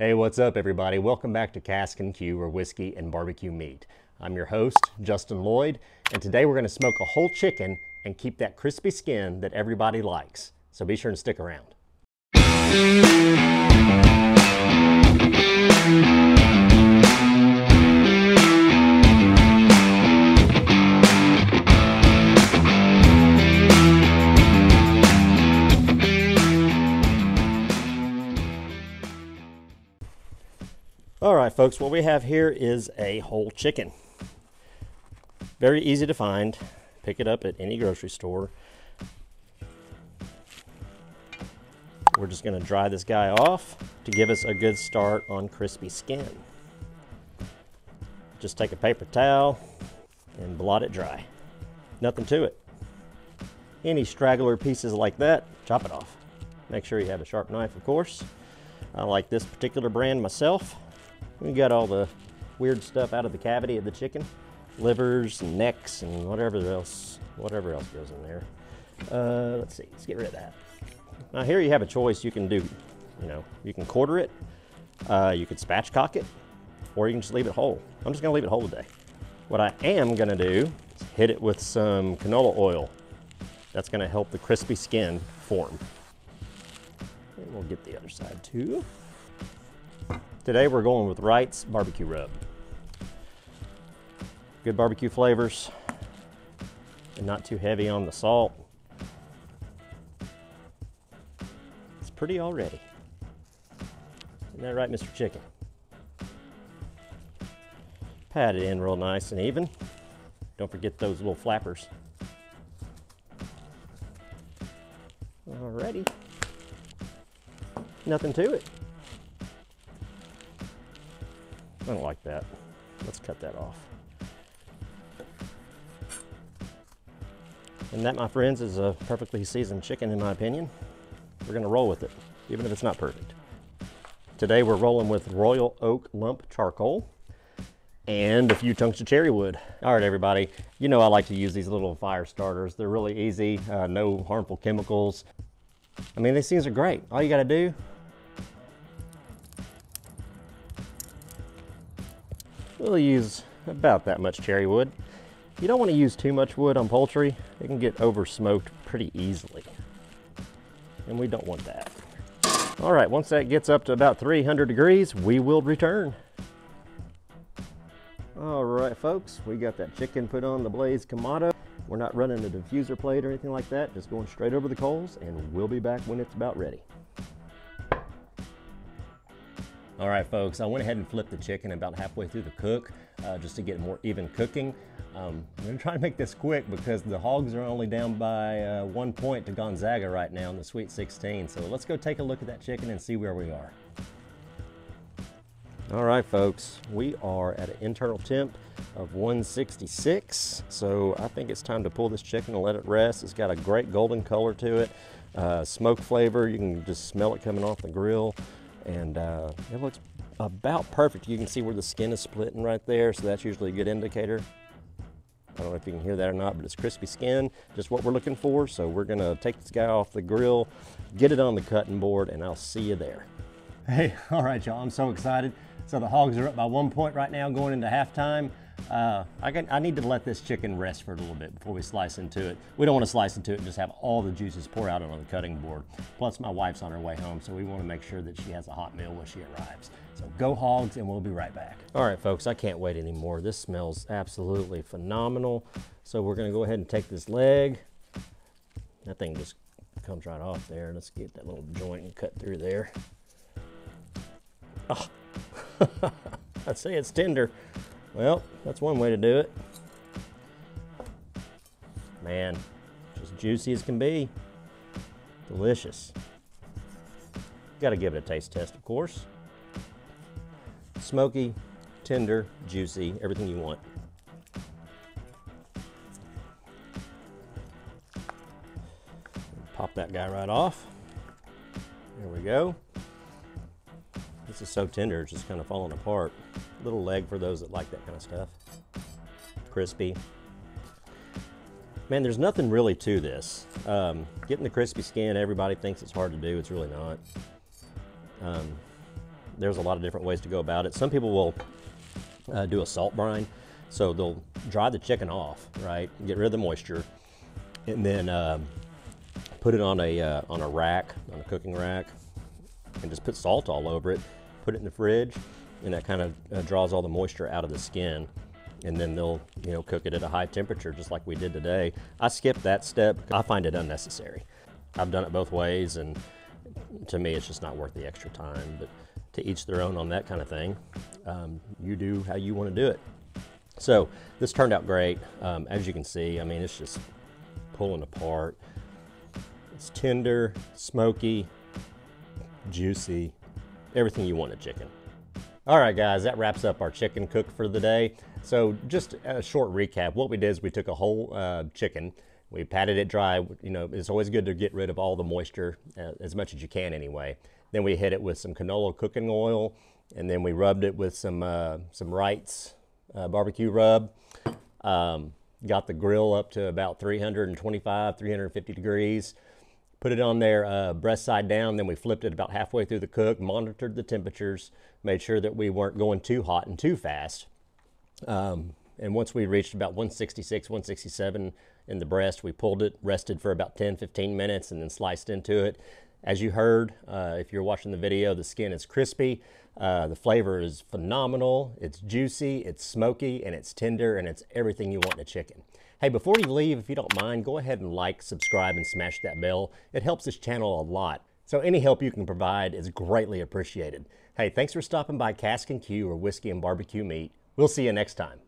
Hey, what's up everybody? Welcome back to Casks-n-Que, or Whiskey and Barbecue Meat. I'm your host, Justin Lloyd, and today we're gonna smoke a whole chicken and keep that crispy skin that everybody likes. So be sure and stick around. All right, folks, what we have here is a whole chicken. Very easy to find. Pick it up at any grocery store. We're just gonna dry this guy off to give us a good start on crispy skin. Just take a paper towel and blot it dry. Nothing to it. Any straggler pieces like that, chop it off. Make sure you have a sharp knife, of course. I like this particular brand myself. We got all the weird stuff out of the cavity of the chicken. Livers, and necks, and whatever else goes in there. Let's see, let's get rid of that. Now here you have a choice. You can do, you can quarter it, you could spatchcock it, or you can just leave it whole. I'm just gonna leave it whole today. What I am gonna do is hit it with some canola oil. That's gonna help the crispy skin form. And we'll get the other side too. Today we're going with Wright's barbecue rub. Good barbecue flavors, and not too heavy on the salt. It's pretty already. Isn't that right, Mr. Chicken? Pat it in real nice and even. Don't forget those little flappers. Alrighty. Nothing to it. I don't like that. Let's cut that off. And that, my friends, is a perfectly seasoned chicken in my opinion. We're gonna roll with it, even if it's not perfect. Today we're rolling with Royal Oak lump charcoal and a few chunks of cherry wood. All right, everybody, you know I like to use these little fire starters. They're really easy, no harmful chemicals. I mean, these things are great. All you gotta do, we'll use about that much cherry wood. You don't want to use too much wood on poultry. It can get over smoked pretty easily. And we don't want that. All right, once that gets up to about 300 degrees, we will return. All right, folks, we got that chicken put on the Blaze Kamado. We're not running a diffuser plate or anything like that, just going straight over the coals, and we'll be back when it's about ready. All right, folks, I went ahead and flipped the chicken about halfway through the cook just to get more even cooking. I'm gonna try to make this quick because the Hogs are only down by 1 point to Gonzaga right now in the Sweet 16. So let's go take a look at that chicken and see where we are. All right, folks, we are at an internal temp of 166. So I think it's time to pull this chicken and let it rest. It's got a great golden color to it, smoke flavor. You can just smell it coming off the grill. And it looks about perfect. You can see where the skin is splitting right there, so that's usually a good indicator. I don't know if you can hear that or not, but it's crispy skin, just what we're looking for. So we're gonna take this guy off the grill, get it on the cutting board, and I'll see you there. Hey, all right, y'all, I'm so excited. So the Hogs are up by 1 point right now going into halftime. I need to let this chicken rest for a little bit before we slice into it. We don't want to slice into it and just have all the juices pour out on the cutting board. Plus, my wife's on her way home, so we want to make sure that she has a hot meal when she arrives. So go Hogs, and we'll be right back. All right, folks, I can't wait anymore. This smells absolutely phenomenal. So we're going to go ahead and take this leg. That thing just comes right off there. Let's get that little joint and cut through there. Oh. I'd say it's tender. Well, that's one way to do it. Man, just juicy as can be. Delicious. Gotta give it a taste test, of course. Smoky, tender, juicy, everything you want. Pop that guy right off. There we go. This is so tender, it's just kind of falling apart. Little leg for those that like that kind of stuff. Crispy. Man, there's nothing really to this. Getting the crispy skin, everybody thinks it's hard to do. It's really not. there's a lot of different ways to go about it. Some people will do a salt brine, so they'll dry the chicken off, right, get rid of the moisture, and then put it on a rack, on a cooking rack, and just put salt all over it, put it in the fridge, and that kind of draws all the moisture out of the skin. And then they'll, you know, cook it at a high temperature, just like we did today. I skipped that step because I find it unnecessary. I've done it both ways, and to me, it's just not worth the extra time. But to each their own on that kind of thing. You do how you want to do it. So this turned out great. As you can see, I mean, it's just pulling apart. It's tender, smoky, juicy, everything you want in chicken. All right, guys, that wraps up our chicken cook for the day. So just a short recap. What we did is we took a whole chicken, we patted it dry. You know, it's always good to get rid of all the moisture, as much as you can anyway. Then we hit it with some canola cooking oil, and then we rubbed it with some Wright's barbecue rub. Got the grill up to about 325, 350 degrees. Put it on there breast side down, then we flipped it about halfway through the cook, monitored the temperatures, made sure that we weren't going too hot and too fast. And once we reached about 166, 167 in the breast, we pulled it, rested for about 10, 15 minutes, and then sliced into it. As you heard, if you're watching the video, the skin is crispy. The flavor is phenomenal. It's juicy, it's smoky, and it's tender, and it's everything you want in a chicken. Hey, before you leave, if you don't mind, go ahead and like, subscribe, and smash that bell. It helps this channel a lot. So any help you can provide is greatly appreciated. Hey, thanks for stopping by Casks-n-Que, or Whiskey and Barbecue Meat. We'll see you next time.